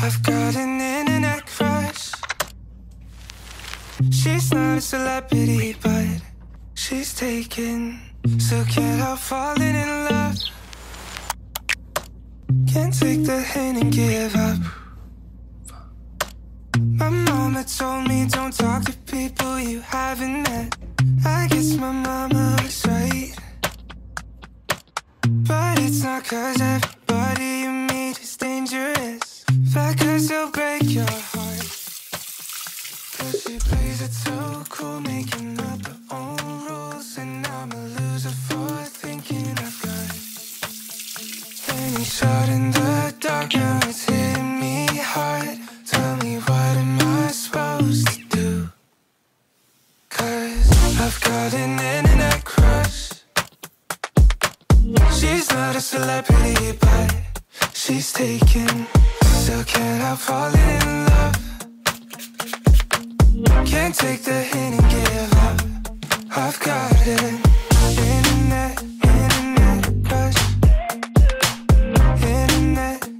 I've got an internet crush. She's not a celebrity, but she's taken. So can't help falling in love. Can't take the hint and give up. My mama told me don't talk to people you haven't met. I guess my mama was right. But it's not cause everybody you meet is dangerous, but cause they'll break your heart. Cause she plays it so cool, making up her own rules. And I'm a loser for thinking I've got any shot in the dark. Now it's hitting me hard. Tell me what am I supposed to do? Cause I've got an internet crush. She's not a celebrity, but she's taken. So can't help falling in love. Can't take the hint and give up. I've got it. Internet crush. Internet crush.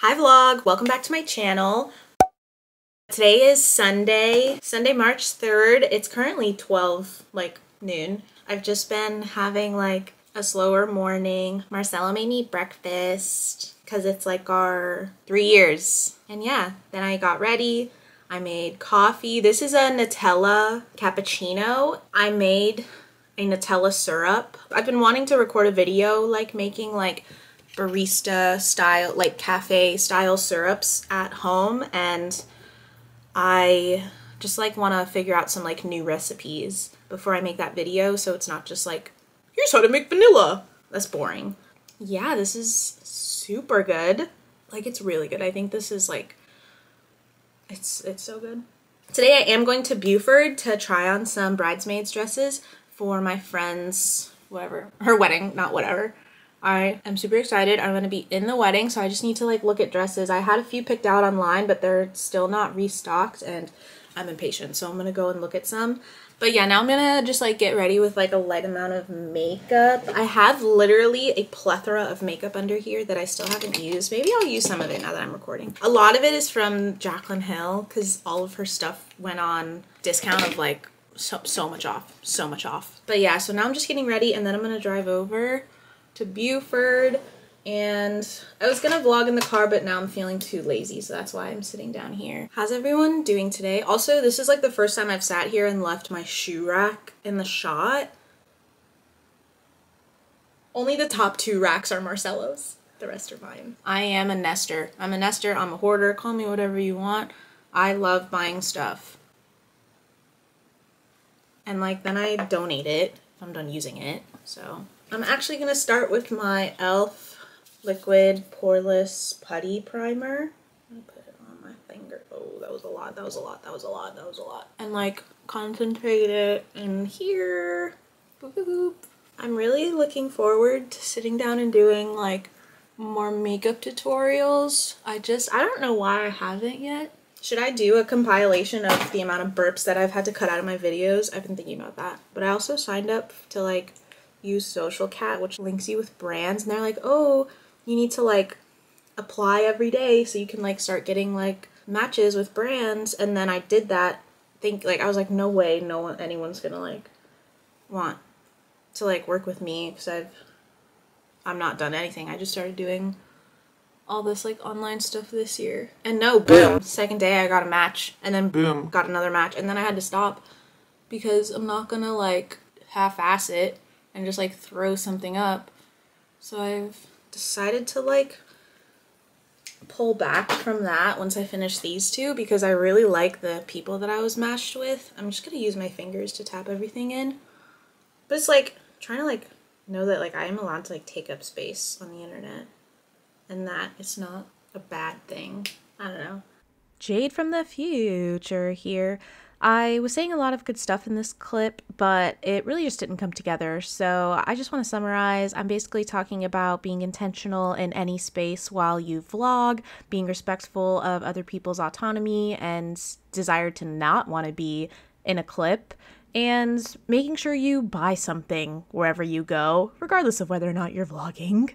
Hi vlog, welcome back to my channel. Today is Sunday, March 3rd. It's currently 12, like noon. I've just been having like a slower morning. Marcella made me breakfast because it's like our 3 years. And yeah, then I got ready. I made coffee. This is a Nutella cappuccino. I made a Nutella syrup. I've been wanting to record a video like making like barista style, like cafe style syrups at home, and I just like want to figure out some like new recipes before I make that video, so it's not just like here's how to make vanilla. That's boring. Yeah, this is super good. Like it's really good. I think this is like it's so good. Today I am going to Buford to try on some bridesmaids dresses for my friend's whatever, her wedding, not whatever. I am super excited. I'm going to be in the wedding, so I just need to like look at dresses. I had a few picked out online, but they're still not restocked and I'm impatient, so I'm going to go and look at some. But yeah, now I'm going to just like get ready with like a light amount of makeup. I have literally a plethora of makeup under here that I still haven't used. Maybe I'll use some of it now that I'm recording. A lot of it is from Jaclyn Hill because all of her stuff went on discount of like so much off. But yeah, so now I'm just getting ready and then I'm going to drive over to Buford, and I was gonna vlog in the car, but now I'm feeling too lazy, so that's why I'm sitting down here. How's everyone doing today? Also, this is like the first time I've sat here and left my shoe rack in the shot. Only the top two racks are Marcella's, the rest are mine. I am a nester. I'm a nester, I'm a hoarder, call me whatever you want. I love buying stuff. And like, then I donate it if I'm done using it, so. I'm actually going to start with my e.l.f. Liquid Poreless Putty Primer. I'm going to put it on my finger. Oh, that was a lot. And like concentrate it in here. Boop, boop, boop. I'm really looking forward to sitting down and doing like more makeup tutorials. I don't know why I haven't yet. Should I do a compilation of the amount of burps that I've had to cut out of my videos? I've been thinking about that. But I also signed up to like use Social Cat, which links you with brands, and they're like, oh, you need to like apply every day so you can like start getting like matches with brands. And then I did that. I was like, no way, anyone's gonna like want to like work with me because I'm not done anything. I just started doing all this like online stuff this year, and boom, second day I got a match, and then boom, got another match, and then I had to stop because I'm not gonna like half-ass it and just like throw something up. So I've decided to like pull back from that once I finish these two because I really like the people that I was matched with. I'm just gonna use my fingers to tap everything in, but it's like trying to like know that like I am allowed to like take up space on the internet. And that it's not a bad thing. I don't know. Jade from the future here. I was saying a lot of good stuff in this clip, but it really just didn't come together. So I just want to summarize. I'm basically talking about being intentional in any space while you vlog, being respectful of other people's autonomy and desire to not want to be in a clip, and making sure you buy something wherever you go, regardless of whether or not you're vlogging.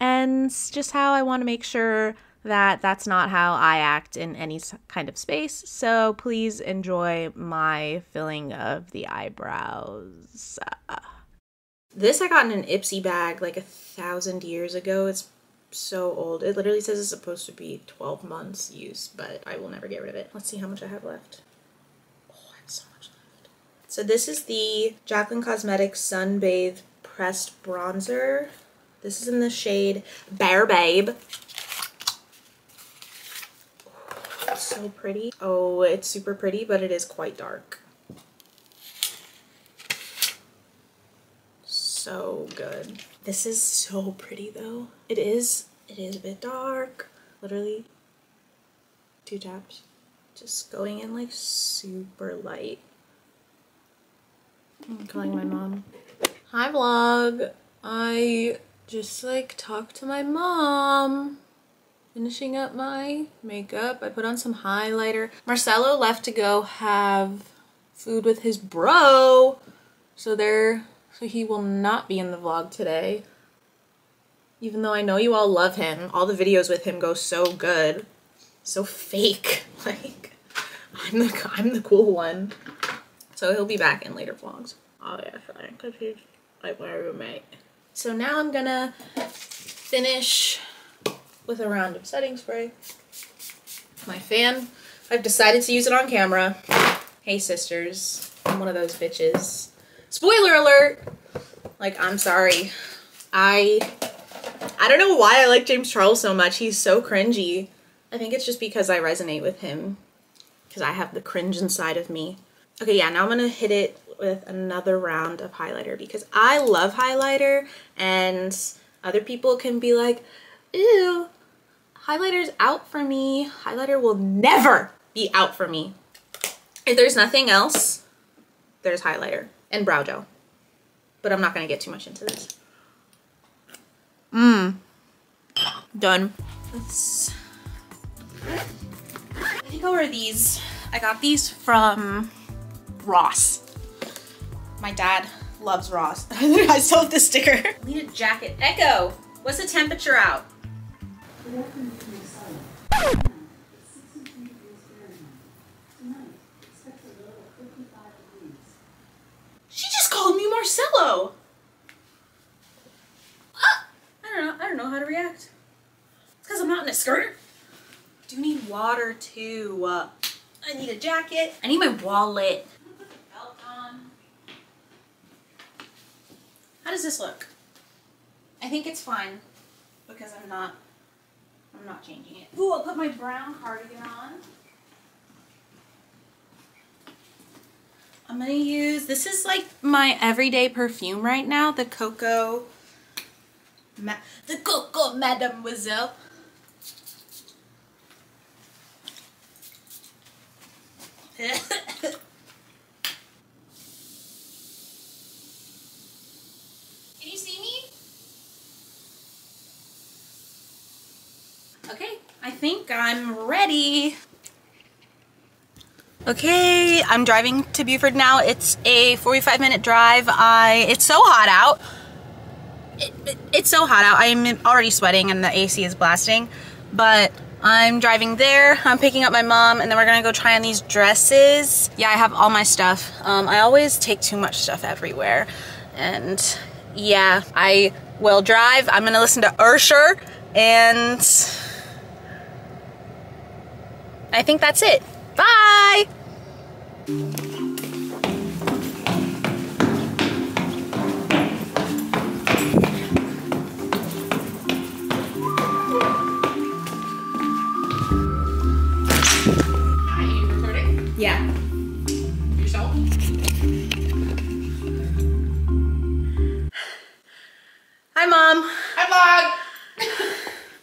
And just how I want to make sure that that's not how I act in any kind of space. So please enjoy my filling of the eyebrows. This I got in an Ipsy bag like 1,000 years ago. It's so old. It literally says it's supposed to be 12 months use, but I will never get rid of it. Let's see how much I have left. Oh, I have so much left. So this is the Jaclyn Cosmetics Sunbathe Pressed Bronzer. This is in the shade Bear Babe. It's so pretty. Oh, it's super pretty, but it is quite dark. So good. This is so pretty though. It is a bit dark. Literally 2 taps. Just going in like super light. I'm calling my mom. Hi vlog. I just like talk to my mom, finishing up my makeup. I put on some highlighter. Marcelo left to go have food with his bro, so he will not be in the vlog today, even though I know you all love him. All the videos with him go so good, so fake. Like I'm the cool one. So he'll be back in later vlogs. Oh yeah, because he's like my roommate. So now I'm gonna finish with a round of setting spray. My fan, I've decided to use it on camera. Hey sisters, I'm one of those bitches. Spoiler alert! Like, I'm sorry. I don't know why I like James Charles so much. He's so cringy. I think it's just because I resonate with him, because I have the cringe inside of me. Okay, yeah, now I'm gonna hit it with another round of highlighter because I love highlighter, and other people can be like, ew, highlighter's out for me. Highlighter will never be out for me. If there's nothing else, there's highlighter and brow gel, but I'm not gonna get too much into this. Done. I think I'll wear these. I got these from Ross. My dad loves Ross. I still have this sticker. We need a jacket. Echo, what's the temperature out? She just called me Marcelo. I don't know how to react. It's because I'm not in a skirt. I do need water too. I need a jacket. I need my wallet. How does this look? I think it's fine because I'm not changing it. Ooh, I'll put my brown cardigan on. I'm gonna use, this is like my everyday perfume right now, the Coco Mademoiselle. Okay, I think I'm ready. Okay, I'm driving to Buford now. It's a 45-minute drive. It's so hot out. It's so hot out. I'm already sweating and the AC is blasting, but I'm driving there. I'm picking up my mom and then we're gonna go try on these dresses. Yeah, I have all my stuff. I always take too much stuff everywhere. And yeah, I will drive. I'm gonna listen to Usher and I think that's it. Bye. Yeah. Yourself? Hi, Mom. Hi, Vlog.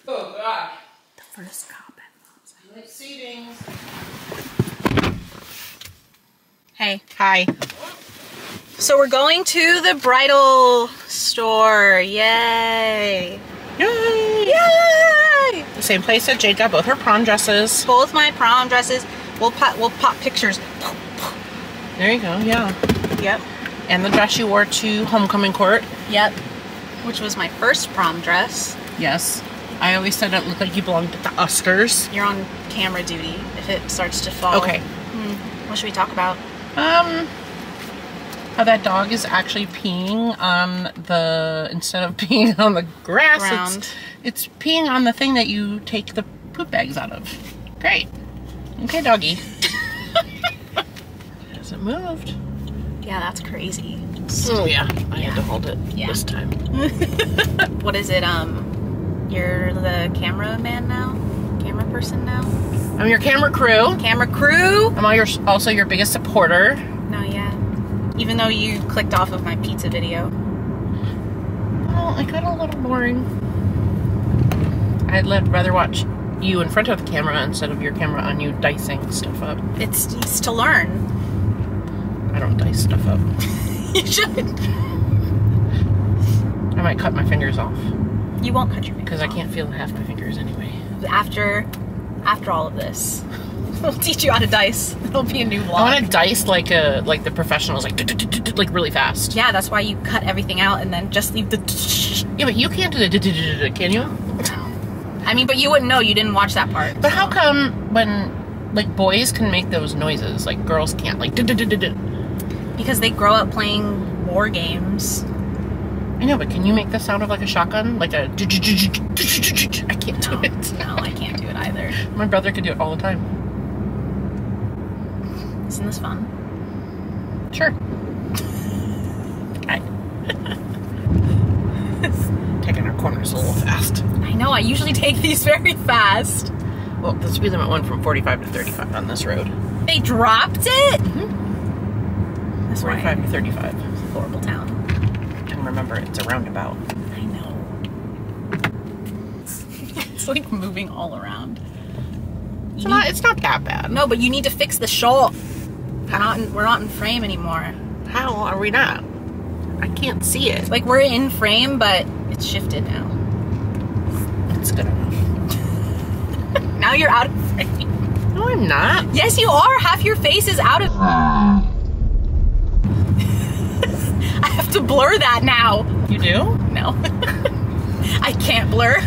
Oh, God. The first cop at Mom's house. Seating. Hey. Hi. So we're going to the bridal store. Yay. Yay. Yay. The same place that Jade got both her prom dresses. Both my prom dresses. We'll pop pictures. There you go. Yeah. Yep. And the dress you wore to homecoming court. Yep. Which was my first prom dress. Yes. I always said it looked like you belonged at the Oscars. You're on camera duty if it starts to fall. Okay. Hmm. What should we talk about? How that dog is actually peeing on the, instead of peeing on the grass, it's peeing on the thing that you take the poop bags out of. Great. Okay, doggy. Hasn't moved. Yeah, that's crazy. Oh yeah, I had to hold it this time. What is it? You're the cameraman now? Camera person now? I'm your camera crew. Camera crew. I'm also your biggest supporter. No, yeah. Even though you clicked off of my pizza video. Well, it got a little boring. I'd rather watch you in front of the camera instead of your camera on you dicing stuff up. It's to learn. I don't dice stuff up. You should. I might cut my fingers off. You won't cut your fingers off. Because I can't feel half my fingers anyway. After all of this, we'll teach you how to dice. It'll be a new vlog. I want to dice like the professionals, like really fast. Yeah, that's why you cut everything out and then just leave the. Yeah, but you can't do the. Can you? I mean, but you wouldn't know. You didn't watch that part. But so. How come when, like, boys can make those noises, like, girls can't? Like, because they grow up playing war games. I know, but can you make the sound of, like, a shotgun? Like a... I can't do it. No, I can't do it either. My brother could do it all the time. Isn't this fun? Sure. Taking our corners a little fast. I know, I usually take these very fast. Well, the speed limit went from 45 to 35 on this road. They dropped it? Mm-hmm. That's 45 to 35. It's a horrible town. And remember, it's a roundabout. I know. It's like moving all around. It's not that bad. No, but you need to fix the show. We're not in frame anymore. How are we not? I can't see it. Like, we're in frame, but it's shifted now. It's good enough. Now you're out of frame. No, I'm not. Yes, you are. Half your face is out of. I have to blur that now. You do? No. I can't blur.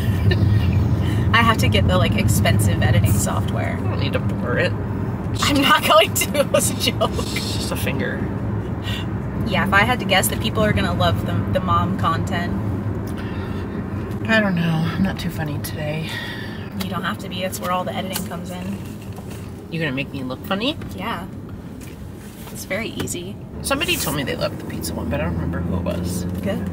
I have to get the like expensive editing software. I don't need to blur it. I'm not going to. It was a joke. It's just a finger. Yeah, if I had to guess, the people are gonna love the mom content. I don't know. I'm not too funny today. You don't have to be. That's where all the editing comes in. You're going to make me look funny? Yeah. It's very easy. Somebody told me they loved the pizza one, but I don't remember who it was. Good.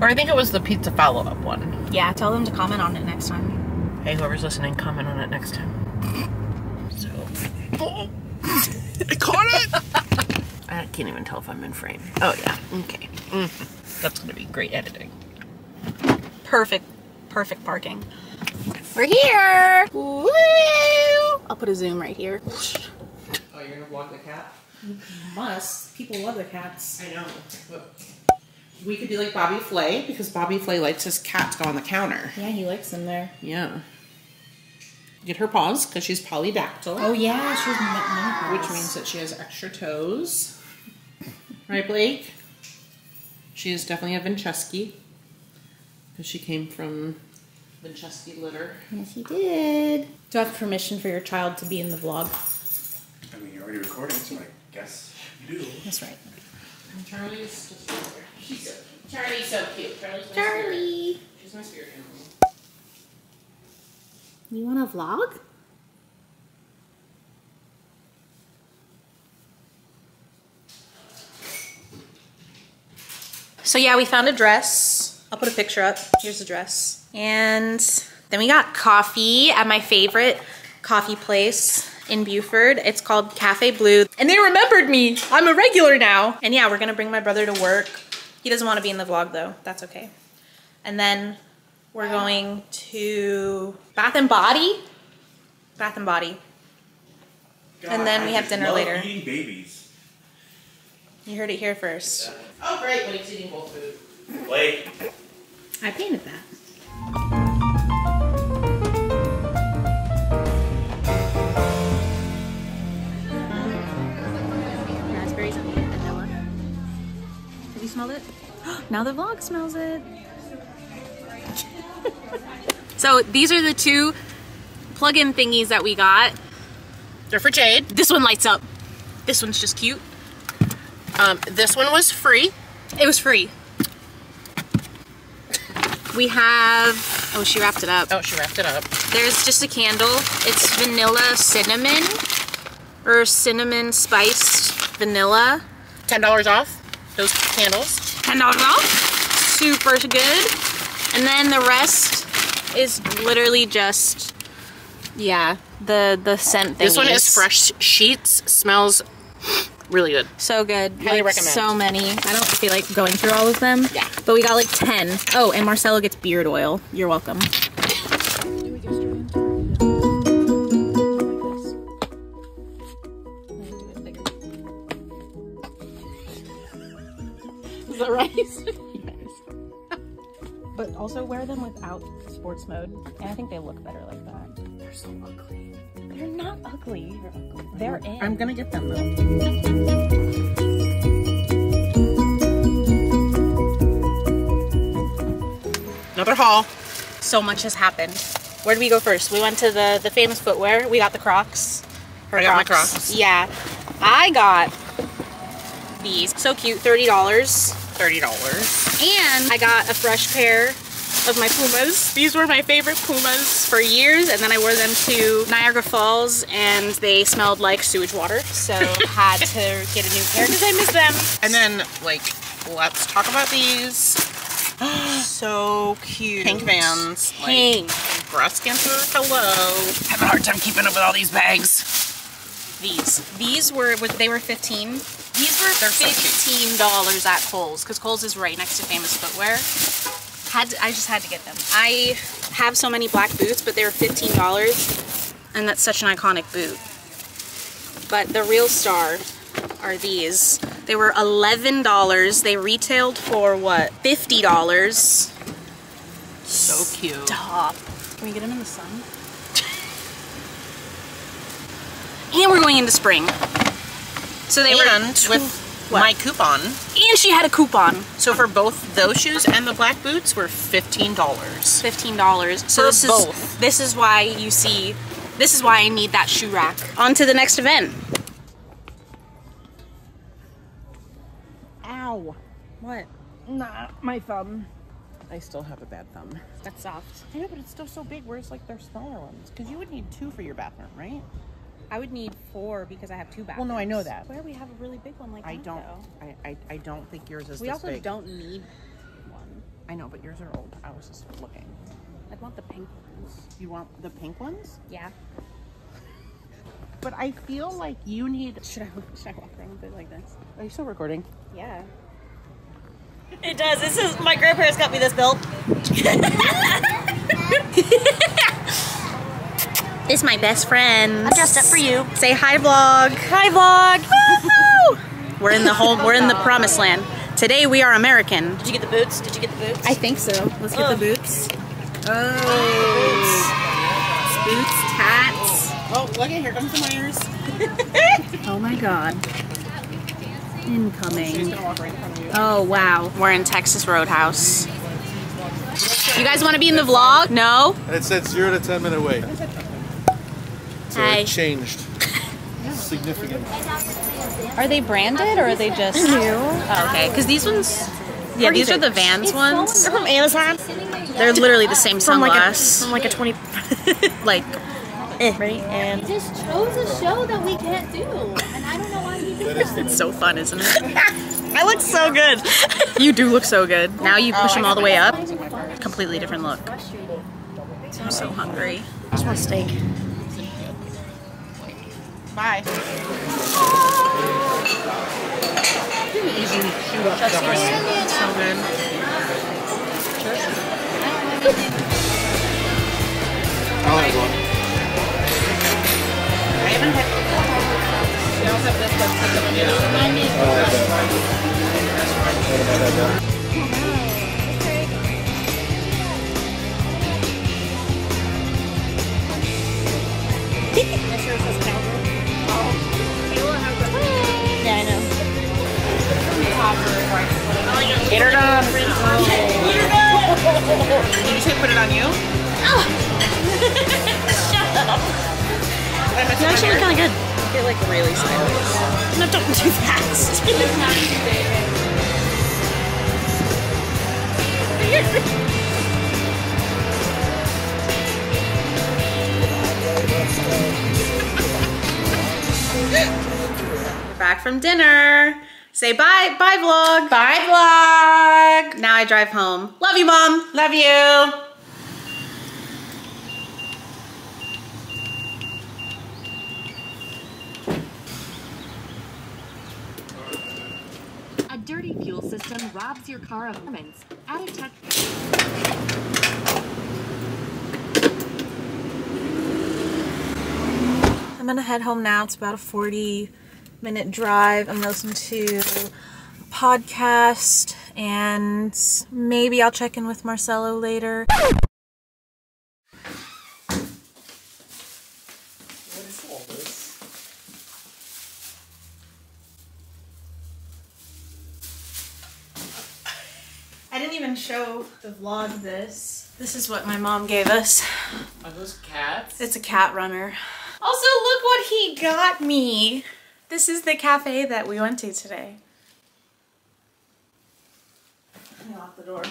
Or I think it was the pizza follow-up one. Yeah, tell them to comment on it next time. Hey, whoever's listening, comment on it next time. So... Oh! I caught it! I can't even tell if I'm in frame. Oh, yeah. Okay. Mm-hmm. That's going to be great editing. Perfect. Perfect parking. We're here! Woo! I'll put a zoom right here. Oh, you're gonna walk the cat? You must. People love their cats. I know. Look. We could be like Bobby Flay because Bobby Flay likes his cat to go on the counter. Yeah, he likes them there. Yeah. get her paws because she's polydactyl. Oh yeah, she's not, which means that she has extra toes. Right, Blake? She is definitely a Vinchesky because she came from Vinchesky litter. Yes, she did. Do I have permission for your child to be in the vlog? I mean, you're already recording, so I guess you do. That's right. And Charlie's just over there. She's so cute. Charlie's so cute. Charlie's my Charlie. Spirit. She's my spirit animal. You want a vlog? So yeah, we found a dress. I'll put a picture up. Here's the dress. And then we got coffee at my favorite coffee place in Buford. It's called Cafe Blue. And they remembered me. I'm a regular now. And yeah, we're gonna bring my brother to work. He doesn't want to be in the vlog though. That's okay. And then we're going to Bath and Body. Bath and Body. God, and then we have dinner later. Eating babies. You heard it here first. Yeah. Oh great, Blake's eating whole food. Blake. I painted that. Raspberries and vanilla. Have you smelled it? Now the vlog smells it. So these are the two plug-in thingies that we got. They're for Jade. This one lights up. This one's just cute. This one was free. It was free. We have, oh, she wrapped it up. Oh, she wrapped it up. There's just a candle. It's vanilla cinnamon or cinnamon spiced vanilla. $10 off those candles. $10 off. Super good. And then the rest is literally just, yeah, the scent thing. This one is Fresh Sheets. Smells really good. So good. Highly recommend. So many. I don't feel like going through all of them. Yeah. But we got like 10. Oh, and Marcelo gets beard oil. You're welcome. Is that right? But also wear them without sports mode. And I think they look better like that. They're so ugly. They're not ugly. You're ugly. They're in. I'm gonna get them though. Another haul. So much has happened. Where did we go first? We went to the Famous Footwear. We got the Crocs. I got my Crocs. Yeah. I got these. So cute. $30. And I got a fresh pair of my Pumas. These were my favorite Pumas for years, and then I wore them to Niagara Falls and they smelled like sewage water. So had to get a new pair because I miss them. And then, like, let's talk about these. So cute. Pink Vans. Pink. Like, breast cancer, hello. I have a hard time keeping up with all these bags. These were, they were 15. These were $15 at Kohl's because Kohl's is right next to Famous Footwear. I just had to get them. I have so many black boots, but they were $15, and that's such an iconic boot. But the real star are these. They were $11. They retailed for what? $50. So cute. Stop. Can we get them in the sun? And we're going into spring. So they my coupon. And she had a coupon. So for both those shoes and the black boots were $15. $15. So this is both. This is why you see, this is why I need that shoe rack. On to the next event. Ow. What? Nah, my thumb. I still have a bad thumb. That's soft. I know, but it's still so big. Where's like their smaller ones? Because you would need two for your bathroom, right? I would need four because I have two bathrooms. Well, no, I know that. Where we have a really big one like that, I don't think yours is this big. We also don't need one. I know, but yours are old. I was just looking. I want the pink ones. You want the pink ones? Yeah. But I feel like you need... Should I walk around with it like this? Are you still recording? Yeah. It does. This is... My grandparents got me this built. It's my best friend. I'm dressed up for you. Say hi, vlog. Hi, vlog. We're in the promised land. Today we are American. Did you get the boots? Did you get the boots? I think so. Let's get the boots. Oh, boots, tie. Look at, here comes the Myers. Oh my God. Incoming. She's gonna walk right in front of you. Oh wow. We're in Texas Roadhouse. You guys want to be in the vlog? No? And it said 0 to 10 minute wait. So hi. It changed. Significant. Are they branded or are they just new? Oh, okay, because these ones, yeah, these are the Vans ones. They're from Amazon. They're literally the same sunglass. From like a 20, like, right? And just chose a show that we can't do, and I don't know why you do that. It's so fun, isn't it? I look so good. You do look so good. Now you push them all the way up. Completely different look. I'm so hungry. I just want steak. Bye. Yeah, I know. Get her done. Did you say put it on you? Oh. Shut up. You actually look kind of good. You're like really stylish. No, don't do that. Back from dinner. Say bye, bye vlog. Bye vlog. Now I drive home. Love you, Mom. Love you. A dirty fuel system robs your car of performance. Add a touch. I'm gonna head home now. It's about a 40-minute drive. I'm listening to a podcast and maybe I'll check in with Marcelo later. What is all this? I didn't even show the vlog this. This is what my mom gave us. Are those cats? It's a cat runner. Also, look what he got me. This is the cafe that we went to today. I locked the door.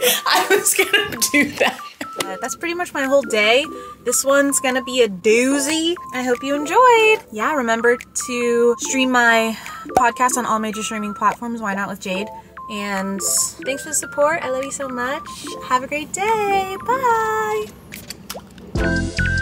I was gonna do that. That's pretty much my whole day. This one's gonna be a doozy. I hope you enjoyed. Yeah, remember to stream my podcast on all major streaming platforms, Why Not With Jade. And thanks for the support. I love you so much. Have a great day. Bye.